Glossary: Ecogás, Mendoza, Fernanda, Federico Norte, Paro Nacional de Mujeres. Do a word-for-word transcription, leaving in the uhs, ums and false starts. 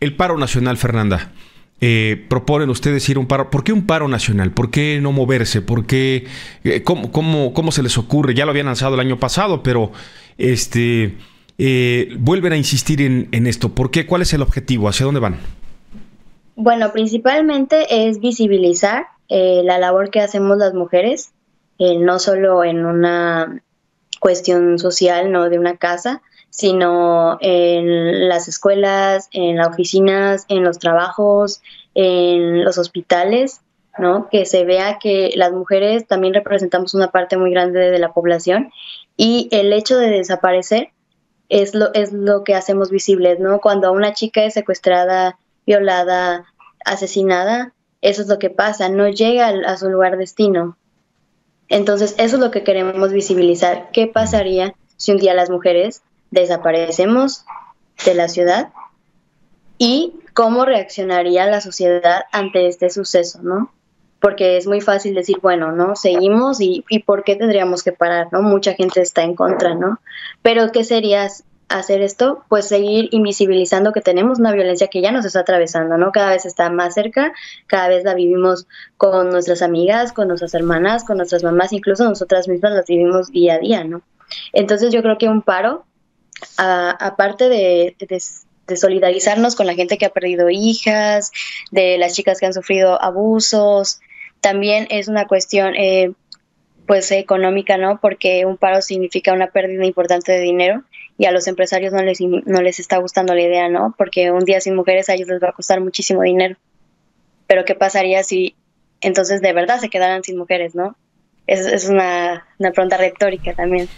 El paro nacional, Fernanda. Eh, proponen ustedes ir a un paro. ¿Por qué un paro nacional? ¿Por qué no moverse? ¿Por qué? Eh, ¿cómo, cómo, ¿Cómo se les ocurre? Ya lo habían lanzado el año pasado, pero este eh, vuelven a insistir en, en esto. ¿Por qué? ¿Cuál es el objetivo? ¿Hacia dónde van? Bueno, principalmente es visibilizar eh, la labor que hacemos las mujeres, eh, no solo en una cuestión social, no de una casa, sino en las escuelas, en las oficinas, en los trabajos, en los hospitales, ¿no? Que se vea que las mujeres también representamos una parte muy grande de la población, y el hecho de desaparecer es lo, es lo que hacemos visible, ¿no? Cuando una chica es secuestrada, violada, asesinada, eso es lo que pasa, no llega a su lugar destino. Entonces, eso es lo que queremos visibilizar. ¿Qué pasaría si un día las mujeres desaparecemos de la ciudad y cómo reaccionaría la sociedad ante este suceso, ¿no? Porque es muy fácil decir, bueno, ¿no? Seguimos y, y ¿por qué tendríamos que parar, no? Mucha gente está en contra, ¿no? Pero ¿qué sería hacer esto? Pues seguir invisibilizando que tenemos una violencia que ya nos está atravesando, ¿no? Cada vez está más cerca, cada vez la vivimos con nuestras amigas, con nuestras hermanas, con nuestras mamás, incluso nosotras mismas las vivimos día a día, ¿no? Entonces yo creo que un paro, aparte de, de, de solidarizarnos con la gente que ha perdido hijas, de las chicas que han sufrido abusos, también es una cuestión eh, pues económica, ¿no? Porque un paro significa una pérdida importante de dinero y a los empresarios no les, no les está gustando la idea, ¿no? Porque un día sin mujeres a ellos les va a costar muchísimo dinero. Pero ¿qué pasaría si entonces de verdad se quedaran sin mujeres, ¿no? Es, es una, una pregunta retórica también.